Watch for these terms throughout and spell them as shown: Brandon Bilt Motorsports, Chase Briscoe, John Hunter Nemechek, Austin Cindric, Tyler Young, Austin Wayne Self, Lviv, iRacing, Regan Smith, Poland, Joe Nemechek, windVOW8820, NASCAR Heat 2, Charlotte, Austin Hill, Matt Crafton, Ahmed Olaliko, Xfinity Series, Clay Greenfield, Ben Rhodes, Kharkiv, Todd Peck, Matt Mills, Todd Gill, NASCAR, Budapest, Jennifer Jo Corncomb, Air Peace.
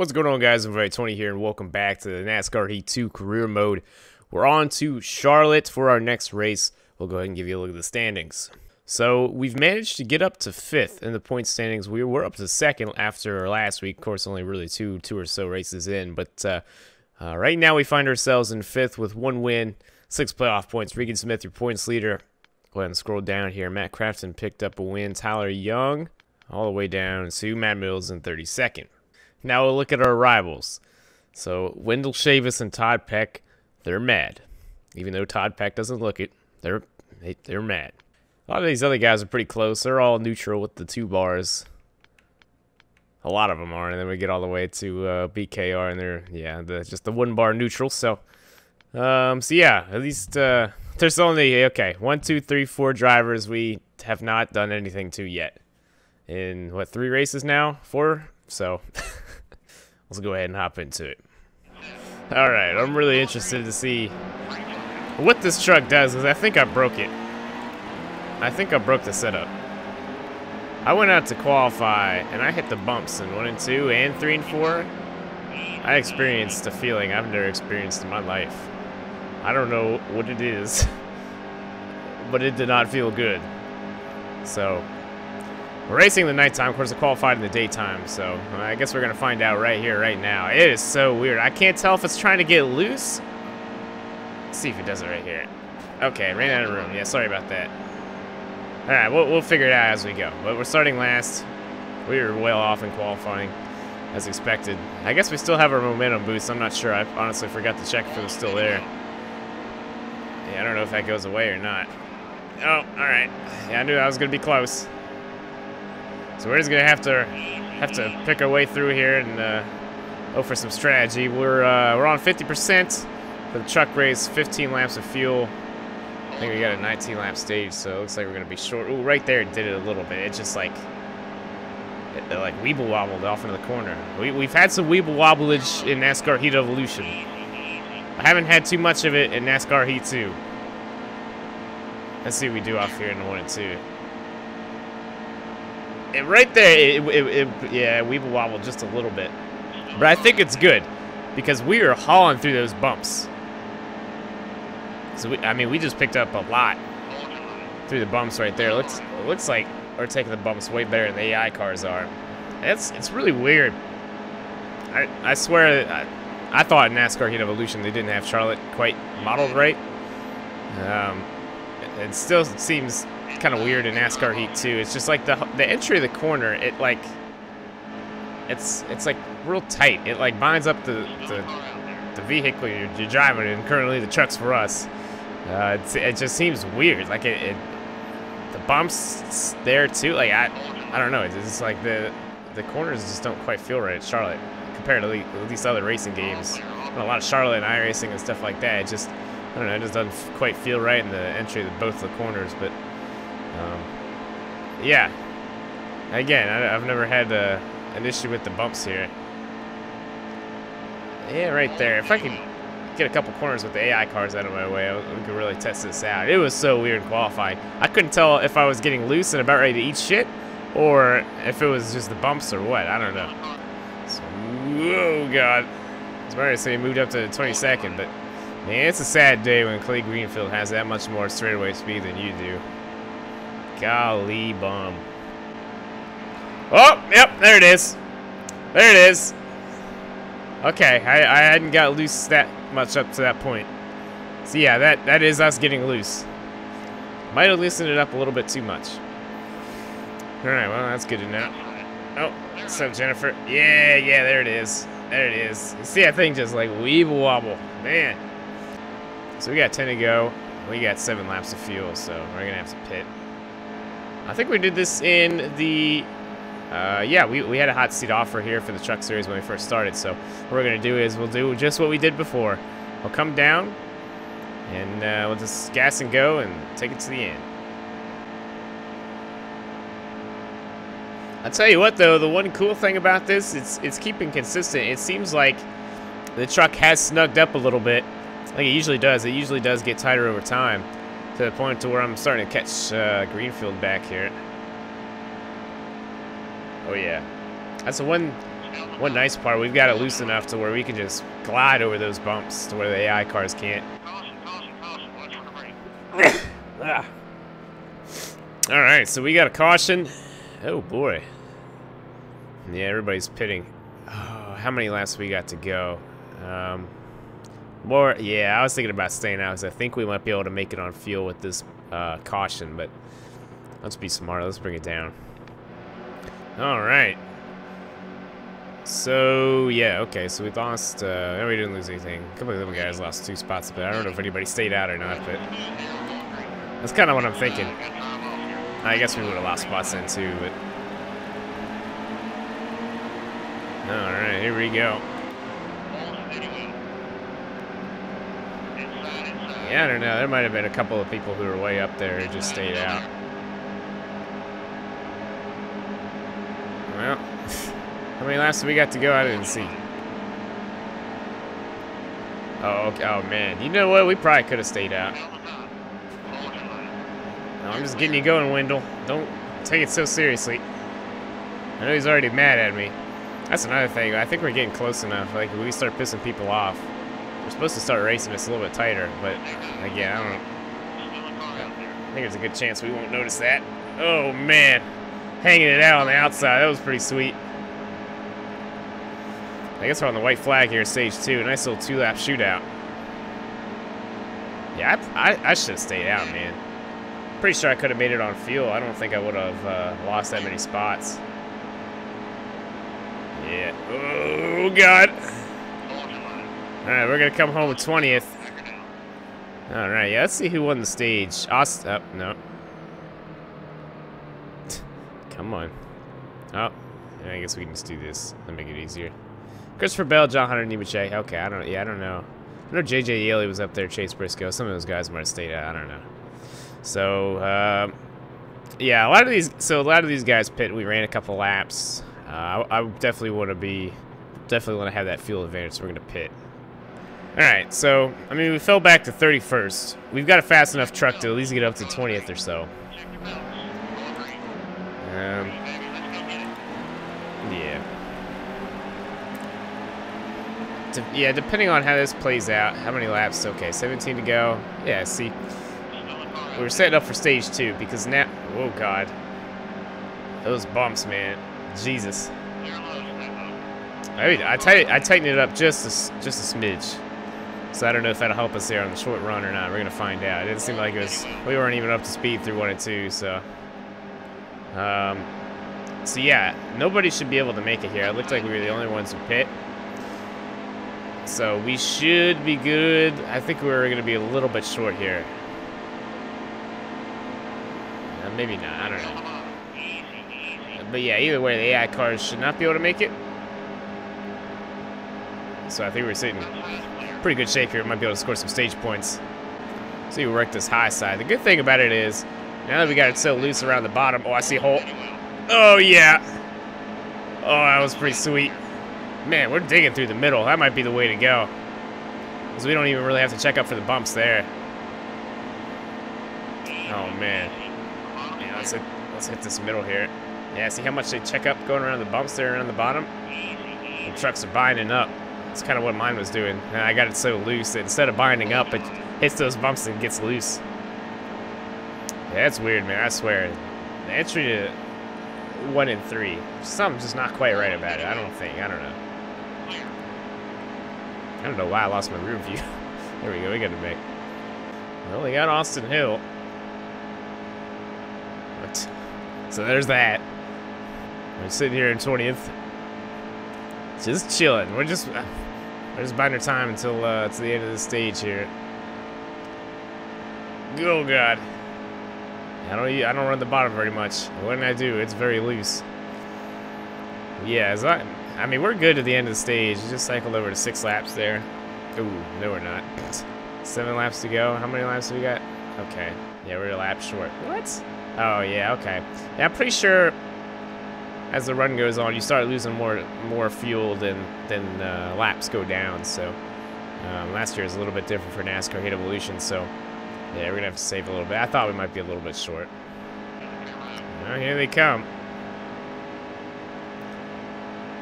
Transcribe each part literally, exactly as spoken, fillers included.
What's going on, guys? windVOW eight twenty here, and welcome back to the NASCAR Heat two Career Mode. We're on to Charlotte for our next race. We'll go ahead and give you a look at the standings. So we've managed to get up to fifth in the point standings. We were up to second after last week. Of course, only really two, two or so races in. But uh, uh, right now we find ourselves in fifth with one win, six playoff points. Regan Smith, your points leader. Go ahead and scroll down here. Matt Crafton picked up a win. Tyler Young all the way down to Matt Mills in thirty-second. Now we'll look at our rivals. So Wendell Chavous and Todd Peck, they're mad. Even though Todd Peck doesn't look it, they're, they, they're mad. A lot of these other guys are pretty close. They're all neutral with the two bars. A lot of them are. And then we get all the way to uh, B K R, and they're, yeah, the, just the one bar neutral. So, um, so yeah, at least uh, there's only, okay, one, two, three, four drivers we have not done anything to yet. In, what, three races now? Four? So, let's go ahead and hop into it. All right, I'm really interested to see what this truck does, because I think I broke it. I think I broke the setup. I went out to qualify, and I hit the bumps in one and two and three and four. I experienced a feeling I've never experienced in my life. I don't know what it is, but it did not feel good. So, we're racing in the nighttime. Of course, I qualified in the daytime, so I guess we're going to find out right here, right now. It is so weird. I can't tell if it's trying to get loose. Let's see if it does it right here. Okay, ran out of room. Yeah, sorry about that. All right, we'll, we'll figure it out as we go. But we're starting last. We were well off in qualifying, as expected. I guess we still have our momentum boost. I'm not sure. I honestly forgot to check if it was still there. Yeah, I don't know if that goes away or not. Oh, all right. Yeah, I knew I was going to be close. So we're just gonna have to have to pick our way through here and uh, go for some strategy. We're uh, we're on fifty percent for the truck race, fifteen laps of fuel. I think we got a nineteen lap stage, so it looks like we're gonna be short. Ooh, right there it did it a little bit. It just like it, it like weeble wobbled off into the corner. We we've had some weeble wobblage in NASCAR Heat Evolution. I haven't had too much of it in NASCAR Heat two. Let's see what we do off here in the one and two. It, right there, it, it, it, yeah, weeble wobble just a little bit. But I think it's good, because we are hauling through those bumps. So, we, I mean, we just picked up a lot through the bumps right there. It looks, it looks like we're taking the bumps way better than the A I cars are. It's, it's really weird. I, I swear, I, I thought in NASCAR Heat Evolution they didn't have Charlotte quite modeled right. Um, it, it still seems kind of weird in NASCAR Heat two. It's just like the the entry of the corner, it like it's it's like real tight. It like binds up the the, the vehicle you're, you're driving in. Currently the truck's for us. Uh, it's, it just seems weird. Like it, it the bumps there too. Like I I don't know. It's just like the the corners just don't quite feel right at Charlotte compared to at least other racing games. And a lot of Charlotte and iRacing and stuff like that. It just I don't know. It just doesn't quite feel right in the entry of both the corners, but. Um, yeah, again, I, I've never had uh, an issue with the bumps here. Yeah, right there. If I could get a couple corners with the A I cars out of my way, I, we could really test this out. It was so weird qualifying. I couldn't tell if I was getting loose and about ready to eat shit, or if it was just the bumps or what. I don't know. So, oh, God. I was about to say moved up to the twenty-second, but, man, it's a sad day when Clay Greenfield has that much more straightaway speed than you do. Golly bum. Oh, yep, there it is. There it is. Okay, I, I hadn't got loose that much up to that point. So yeah, that, that is us getting loose. Might have loosened it up a little bit too much. Alright, well, that's good enough. Oh, so Jennifer. Yeah, yeah, there it is. There it is. See that thing just like weeble wobble. Man. So we got ten to go. We got seven laps of fuel, so we're going to have to pit. I think we did this in the, uh, yeah, we, we had a hot seat offer here for the truck series when we first started. So what we're going to do is we'll do just what we did before. We'll come down and uh, we'll just gas and go and take it to the end. I'll tell you what, though, the one cool thing about this, it's, it's keeping consistent. It seems like the truck has snugged up a little bit. Like it usually does. It usually does get tighter over time. To the point to where I'm starting to catch uh, Greenfield back here. Oh yeah, that's the one One nice part, we've got it loose enough to where we can just glide over those bumps to where the A I cars can't. Ah. All right, so we got a caution. Oh boy. Yeah, everybody's pitting. Oh, how many laps we got to go? Um, more, yeah, I was thinking about staying out because I think we might be able to make it on fuel with this uh, caution, but let's be smart, let's bring it down. All right. So, yeah, okay, so we lost, uh, no, we didn't lose anything. A couple of little guys lost two spots, but I don't know if anybody stayed out or not, but that's kind of what I'm thinking. I guess we would have lost spots then, too, but... All right, here we go. Yeah, I don't know, there might have been a couple of people who were way up there who just stayed out. Well, how many laps did we got to go? I didn't see. Oh, okay. Oh man, you know what? We probably could have stayed out. No, I'm just getting you going, Wendell. Don't take it so seriously. I know he's already mad at me. That's another thing. I think we're getting close enough. Like, we start pissing people off. We're supposed to start racing this a little bit tighter, but again, I don't. I think there's a good chance we won't notice that. Oh man, hanging it out on the outside. That was pretty sweet. I guess we're on the white flag here, stage two. Nice little two-lap shootout. Yeah, I, I, I should have stayed out, man. Pretty sure I could have made it on fuel. I don't think I would have uh, lost that many spots. Yeah. Oh, God. All right, we're going to come home with twentieth. All right, yeah, let's see who won the stage. Austin, oh, no. Come on. Oh, I guess we can just do this. That'll make it easier. Christopher Bell, John Hunter Nemechek. Okay, I don't. Yeah, I don't know. I know J J. Yeley was up there. Chase Briscoe. Some of those guys might have stayed out. I don't know. So, uh, yeah, a lot of these. So a lot of these guys pit. We ran a couple laps. Uh, I, I definitely want to be. Definitely want to have that fuel advantage. So we're gonna pit. All right. So I mean, we fell back to thirty-first. We've got a fast enough truck to at least get up to twentieth or so. Um, yeah. Yeah, depending on how this plays out, how many laps? Okay, seventeen to go. Yeah, see, we're setting up for stage two because now. Oh God, those bumps, man, Jesus. I mean, I tighten I tighten it up just a, just a smidge, so I don't know if that'll help us there on the short run or not. We're gonna find out. It didn't seem like it was. We weren't even up to speed through one and two, so. Um, so yeah, nobody should be able to make it here. It looked like we were the only ones who pit. So we should be good. I think we're going to be a little bit short here. Uh, maybe not. I don't know. But yeah, either way, the A I cars should not be able to make it. So I think we're sitting pretty good shape here. We might be able to score some stage points. See, we wrecked this high side. The good thing about it is, now that we got it so loose around the bottom. Oh, I see a hole. Oh, yeah. Oh, that was pretty sweet. Man, we're digging through the middle. That might be the way to go. Because we don't even really have to check up for the bumps there. Oh, man. Yeah, let's, hit, let's hit this middle here. Yeah, see how much they check up going around the bumps there around the bottom? The trucks are binding up. That's kind of what mine was doing. And I got it so loose that instead of binding up, it hits those bumps and gets loose. Yeah, that's weird, man. I swear. The entry to one and three. Something's just not quite right about it. I don't think. I don't know. I don't know why I lost my rear view. There we go. We got to make. Well, we got Austin Hill. What? So there's that. We're sitting here in twentieth, just chilling. We're just we're just buying our time until uh, to the end of the stage here. Oh God. I don't. I don't run the bottom very much. When I do, it's very loose. Yeah, as I. I mean, we're good at the end of the stage. We just cycled over to six laps there. Ooh, no, we're not. Seven laps to go. How many laps do we got? Okay. Yeah, we're a lap short. What? Oh, yeah, okay. Yeah, I'm pretty sure as the run goes on, you start losing more more fuel than, than uh, laps go down. So um, last year was a little bit different for NASCAR Heat Evolution, so yeah, we're going to have to save a little bit. I thought we might be a little bit short. Well, here they come.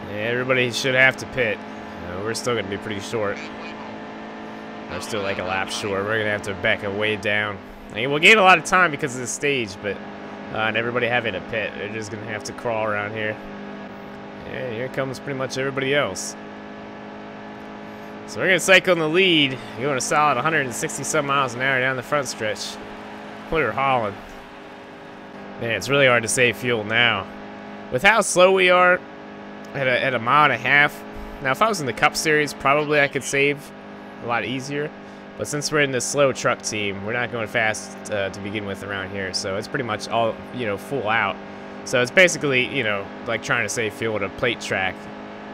Yeah, everybody should have to pit. Uh, we're still going to be pretty short. We're still like a lap short. We're going to have to back a way down. I mean, we'll gain a lot of time because of the stage, but uh, and everybody having a pit. They're just going to have to crawl around here. Yeah, here comes pretty much everybody else. So we're going to cycle in the lead. Going a solid one hundred sixty-some miles an hour down the front stretch. We're hauling. Man, it's really hard to save fuel now. With how slow we are at a, at a mile and a half. Now, if I was in the Cup Series, probably I could save a lot easier. But since we're in the slow truck team, we're not going fast uh, to begin with around here. So it's pretty much all, you know, full out. So it's basically, you know, like trying to save fuel at a plate track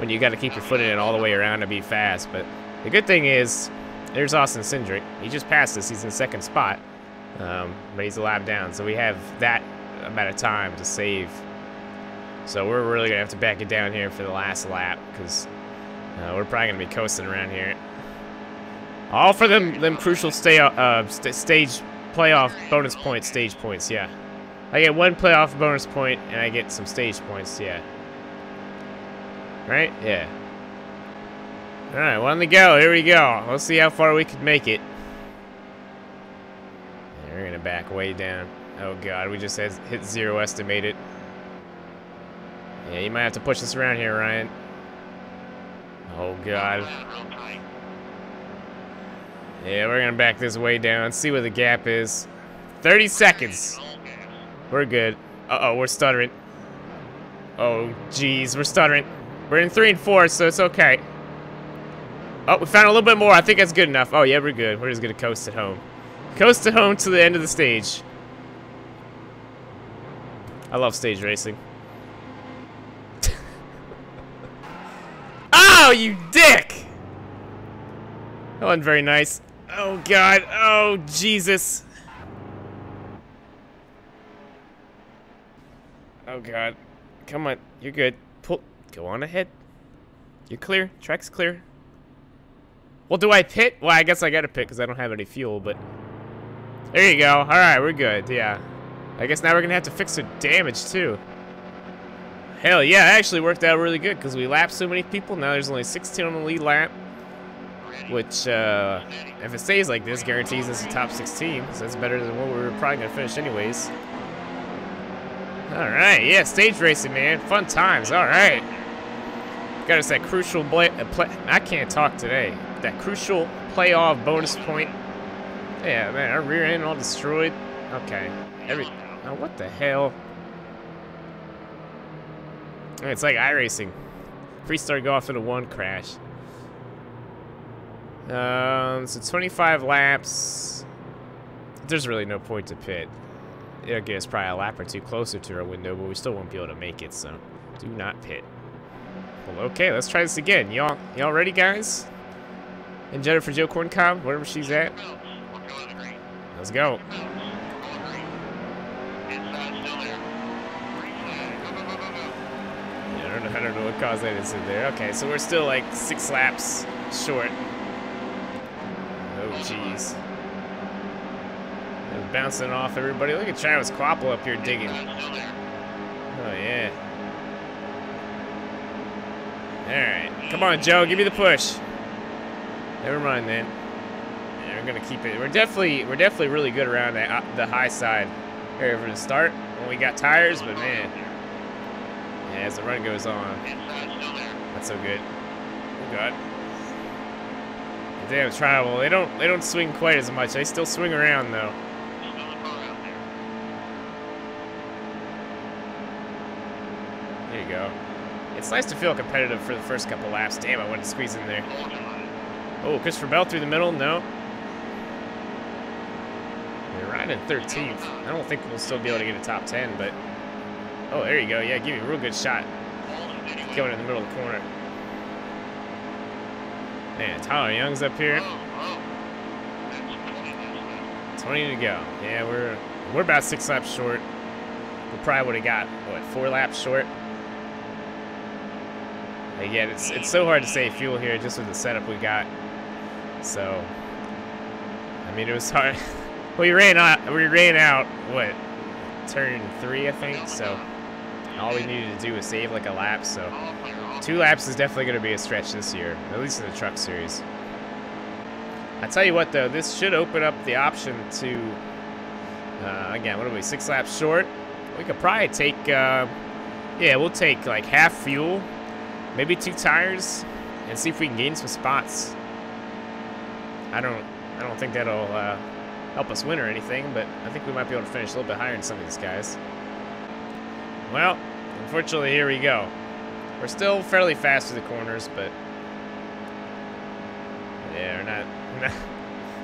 when you got to keep your foot in it all the way around to be fast. But the good thing is, there's Austin Cindric. He just passed us. He's in second spot. Um, but he's a lap down. So we have that amount of time to save. So we're really going to have to back it down here for the last lap because uh, we're probably going to be coasting around here. All for them, them crucial stay, uh, st stage playoff bonus points, stage points, yeah. I get one playoff bonus point, and I get some stage points, yeah. Right? Yeah. Alright, one to go. Here we go. Let's see how far we can make it. And we're going to back way down. Oh, God. We just hit zero estimated. Yeah, you might have to push us around here, Ryan. Oh, God. Yeah, we're gonna back this way down, see where the gap is. thirty seconds. We're good. Uh-oh, we're stuttering. Oh, geez, we're stuttering. We're in three and four, so it's okay. Oh, we found a little bit more. I think that's good enough. Oh, yeah, we're good. We're just gonna coast it home. Coast it home to the end of the stage. I love stage racing. Oh, you dick! That wasn't very nice. Oh, God. Oh, Jesus. Oh, God. Come on. You're good. Pull. Go on ahead. You're clear. Track's clear. Well, do I pit? Well, I guess I gotta pit because I don't have any fuel, but... There you go. Alright, we're good. Yeah. I guess now we're gonna have to fix the damage, too. Hell, yeah. It actually worked out really good because we lapped so many people. Now there's only sixteen on the lead lap. Which, uh, if it stays like this, guarantees us a top sixteen. So that's better than what we were probably going to finish anyways. Alright, yeah, stage racing, man. Fun times, alright. Got us that crucial play... I can't talk today. That crucial playoff bonus point. Yeah, man, our rear end all destroyed. Okay. Every... Oh, what the hell? It's like iRacing. Three-star golf into one crash. Um, so twenty-five laps. There's really no point to pit. It'll get us probably a lap or two closer to our window, but we still won't be able to make it, so do not pit. Well, okay, let's try this again. Y'all y'all ready, guys? And Jennifer Jo Corncomb, wherever she's at. Let's go. Yeah, I don't know, I don't know what caused that incident there. Okay, so we're still like six laps short. Jeez. They're bouncing off everybody. Look at Travis Quapple up here digging. Oh, yeah. Alright. Come on, Joe. Give me the push. Never mind, then. Yeah, we're going to keep it. We're definitely we're definitely really good around the, uh, the high side area for the start when we got tires, but, man. Yeah, as the run goes on. Not so good. Oh, God. Damn travel. They don't they don't swing quite as much. They still swing around though. There you go. It's nice to feel competitive for the first couple laps. Damn, I wanted to squeeze in there. Oh, Christopher Bell through the middle? No. We're right in thirteenth. I don't think we'll still be able to get a top ten, but oh, there you go. Yeah, give you a real good shot. Going in the middle of the corner. Man, Tyler Young's up here. twenty to go. Yeah, we're we're about six laps short. We probably would have got what four laps short. Again, it's it's so hard to save fuel here just with the setup we got. So, I mean, it was hard. we ran out. We ran out what turn three, I think. So and all we needed to do was save like a lap, so two laps is definitely going to be a stretch this year, at least in the Truck Series. I tell you what, though, this should open up the option to, uh, again, what are we, six laps short? We could probably take, uh, yeah, we'll take like half fuel, maybe two tires, and see if we can gain some spots. I don't, I don't think that'll uh, help us win or anything, but I think we might be able to finish a little bit higher than some of these guys. Well, unfortunately, here we go. We're still fairly fast through the corners, but yeah, we're not.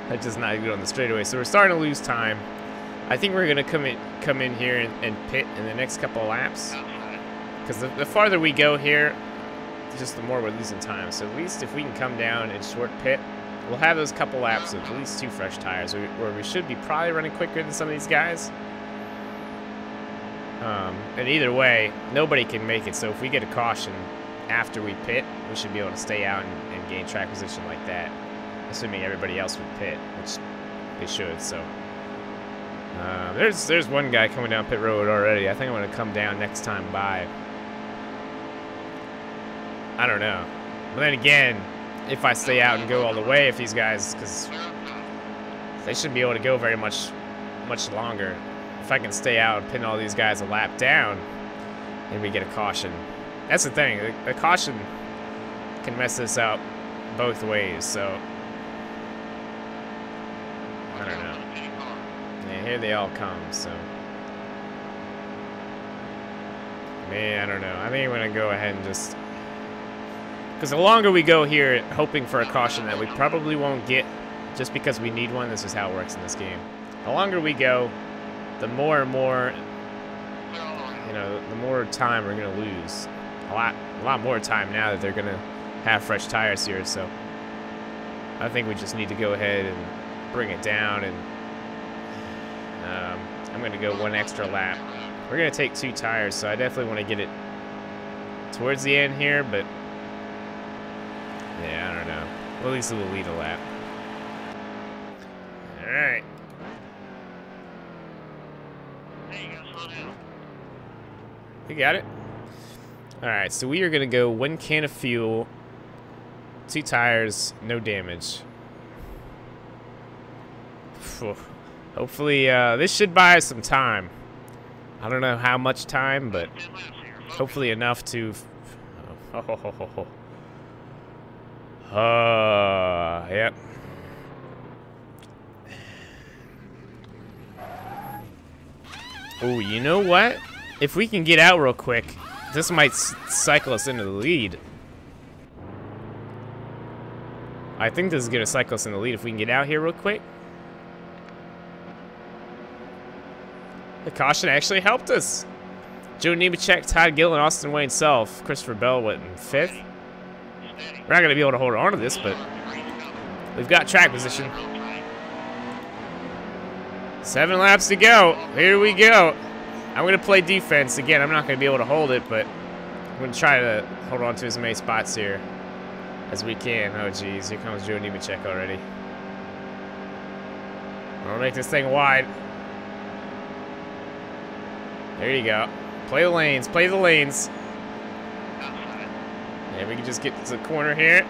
That's just not good on the straightaway, so we're starting to lose time. I think we're gonna come in, come in here and, and pit in the next couple of laps, because the, the farther we go here, just the more we're losing time. So at least if we can come down and short pit, we'll have those couple laps of at least two fresh tires, where, where we should be probably running quicker than some of these guys. Um, and either way, nobody can make it. So if we get a caution after we pit, we should be able to stay out and, and gain track position like that. Assuming everybody else would pit, which they should, so. Uh, there's there's one guy coming down pit road already. I think I'm gonna come down next time by. I don't know. But then again, if I stay out and go all the way, if these guys, because they shouldn't be able to go very much, much longer. If I can stay out and pin all these guys a lap down, and we get a caution. That's the thing, a, a caution can mess this up both ways, so. I don't know. Yeah, here they all come, so. Man, I don't know. I think I'm going to go ahead and just. Because the longer we go here, hoping for a caution that we probably won't get just because we need one, this is how it works in this game. The longer we go, the more and more, you know, the more time we're going to lose. A lot, a lot more time now that they're going to have fresh tires here, so. I think we just need to go ahead and bring it down, and um, I'm gonna go one extra lap. We're gonna take two tires, so I definitely want to get it towards the end here, but yeah, I don't know. Well, at least we'll lead a lap. All right. You got it. All right, so we are gonna go one can of fuel, two tires, no damage. Hopefully, uh, this should buy us some time. I don't know how much time, but hopefully enough to. F oh, ho, ho, ho, ho. Uh, yep. Oh, you know what? If we can get out real quick, this might cycle us into the lead. I think this is gonna cycle us in the lead if we can get out here real quick. The caution actually helped us. Joe Nemechek, Todd Gill, and Austin Wayne Self. Christopher Bell went in fifth. We're not going to be able to hold on to this, but we've got track position. Seven laps to go. Here we go. I'm going to play defense. Again, I'm not going to be able to hold it, but I'm going to try to hold on to as many spots here as we can. Oh, geez. Here comes Joe Nemechek already. I'll make this thing wide. There you go. Play the lanes. Play the lanes. And we can just get to the corner here.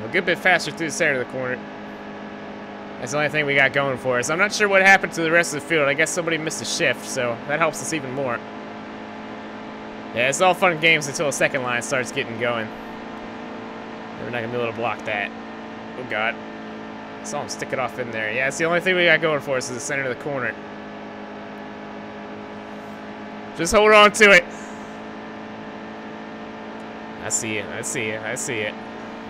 We'll get a bit faster through the center of the corner. That's the only thing we got going for us. I'm not sure what happened to the rest of the field. I guess somebody missed a shift, so that helps us even more. Yeah, it's all fun and games until the second line starts getting going. We're not going to be able to block that. Oh, God. I saw him stick it off in there. Yeah, it's the only thing we got going for us is the center of the corner. Just hold on to it. I see it, I see it, I see it.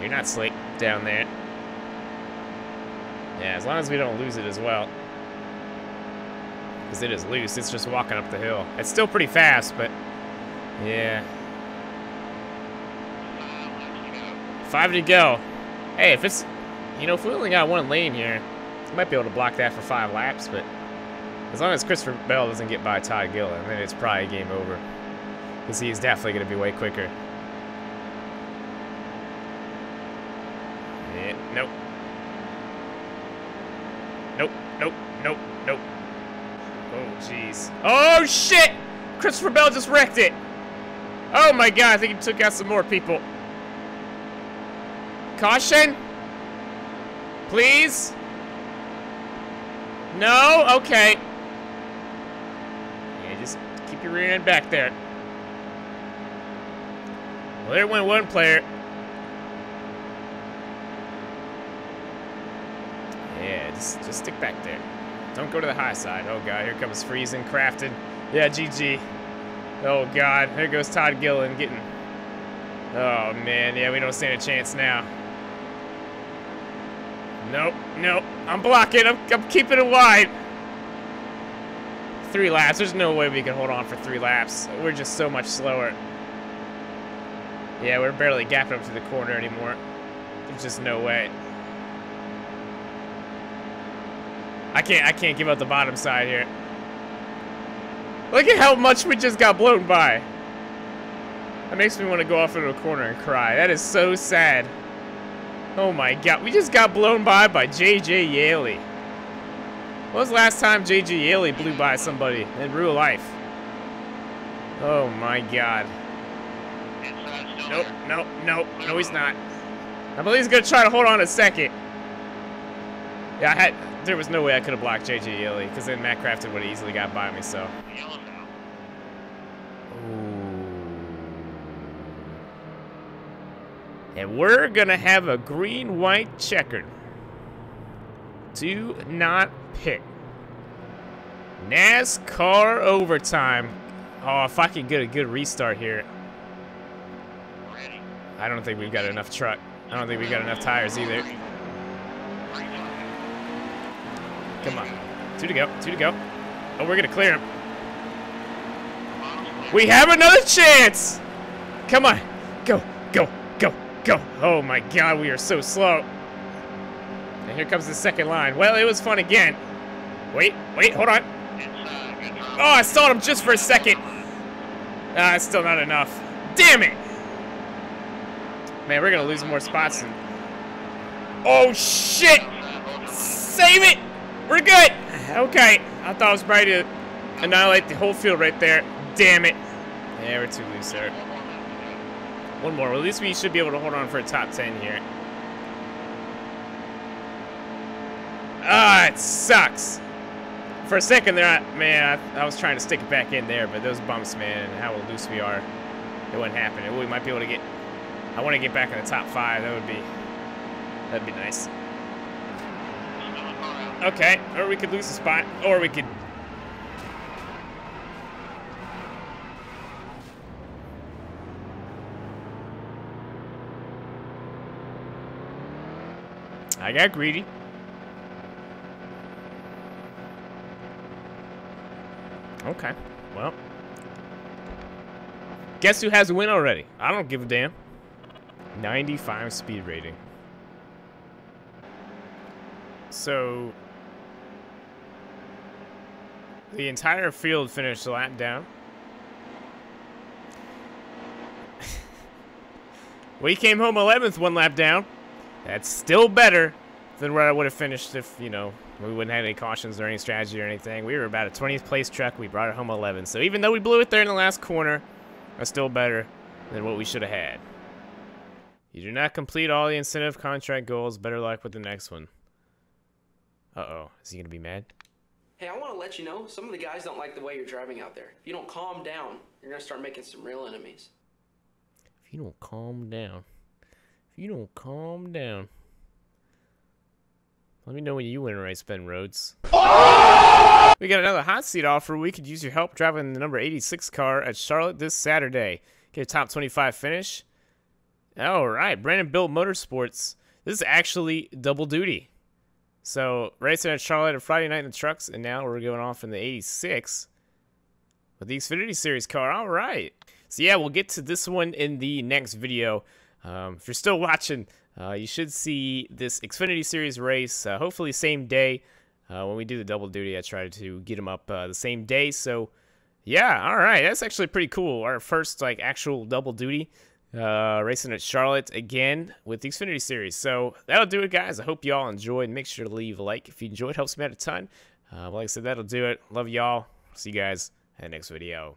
You're not slick down there. Yeah, as long as we don't lose it as well. Because it is loose, it's just walking up the hill. It's still pretty fast, but yeah. Five to go. Hey, if it's, you know, if we only got one lane here, we might be able to block that for five laps, but as long as Christopher Bell doesn't get by Todd Gill, then it's probably game over. Because he's definitely going to be way quicker. Yeah, nope. Nope, nope, nope, nope. Oh, jeez. Oh, shit! Christopher Bell just wrecked it. Oh my god, I think he took out some more people. Caution? Please? No? Okay. Yeah, just keep your rear end back there. Well, there went one player. Yeah, just, just stick back there. Don't go to the high side. Oh god, here comes Friesen, Crafton. Yeah, G G. Oh god, there goes Todd Gillen getting... Oh man, yeah, we don't stand a chance now. Nope, nope. I'm blocking. I'm, I'm keeping it wide. Three laps. There's no way we can hold on for three laps. We're just so much slower. Yeah, we're barely gapping up to the corner anymore. There's just no way. I can't. I can't give up the bottom side here. Look at how much we just got blown by. That makes me want to go off into a corner and cry. That is so sad. Oh my god, we just got blown by by J J. Yeley. When was the last time J J. Yeley blew by somebody in real life? Oh my god. Nope, nope, nope, no he's not. I believe he's gonna try to hold on a second. Yeah, I had, there was no way I could have blocked J J. Yeley, because then Matt Crafton would have easily got by me, so. And we're gonna have a green-white checkered. Do not pick. NASCAR overtime. Oh, if I can get a good restart here. I don't think we've got enough truck. I don't think we've got enough tires either. Come on. Two to go. Two to go. Oh, we're gonna clear him. We have another chance! Come on. Go. Go. Go. Oh my god, we are so slow. And here comes the second line. Well, it was fun again. Wait, wait, hold on. Oh, I stalled him just for a second. Ah, it's still not enough. Damn it! Man, we're gonna lose more spots. And... Oh shit! Save it! We're good! Okay. I thought I was ready to annihilate the whole field right there. Damn it. Yeah, we're too loose there. One more. Well, at least we should be able to hold on for a top ten here. Ah, it sucks. For a second there, I, man, I, I was trying to stick it back in there, but those bumps, man, how loose we are, it wouldn't happen. It, we might be able to get. I want to get back in the top five. That would be. That'd be nice. Okay, or we could lose a spot, or we could. I got greedy. Okay. Well. Guess who has a win already? I don't give a damn. ninety-five speed rating. So. The entire field finished a lap down. We came home eleventh, one lap down. That's still better than where I would have finished if, you know, we wouldn't have any cautions or any strategy or anything. We were about a twentieth place truck. We brought it home eleven. So even though we blew it there in the last corner, that's still better than what we should have had. You do not complete all the incentive contract goals. Better luck with the next one. Uh-oh. Is he going to be mad? Hey, I want to let you know, some of the guys don't like the way you're driving out there. If you don't calm down, you're going to start making some real enemies. If you don't calm down. If you don't calm down, let me know when you win a race, Ben Rhodes. Oh! We got another hot seat offer. We could use your help driving the number eighty-six car at Charlotte this Saturday. Get a top twenty-five finish. All right, Brandon Bilt Motorsports. This is actually double duty. So racing at Charlotte on Friday night in the trucks, and now we're going off in the eighty-six with the Xfinity Series car. All right. So yeah, we'll get to this one in the next video. Um, if you're still watching, uh, you should see this Xfinity Series race, uh, hopefully same day. Uh, when we do the double duty, I try to get them up uh, the same day. So, yeah, all right. That's actually pretty cool. Our first, like, actual double duty uh, racing at Charlotte again with the Xfinity Series. So that'll do it, guys. I hope you all enjoyed. Make sure to leave a like if you enjoyed. Helps me out a ton. Uh, like I said, that'll do it. Love y'all. See you guys in the next video.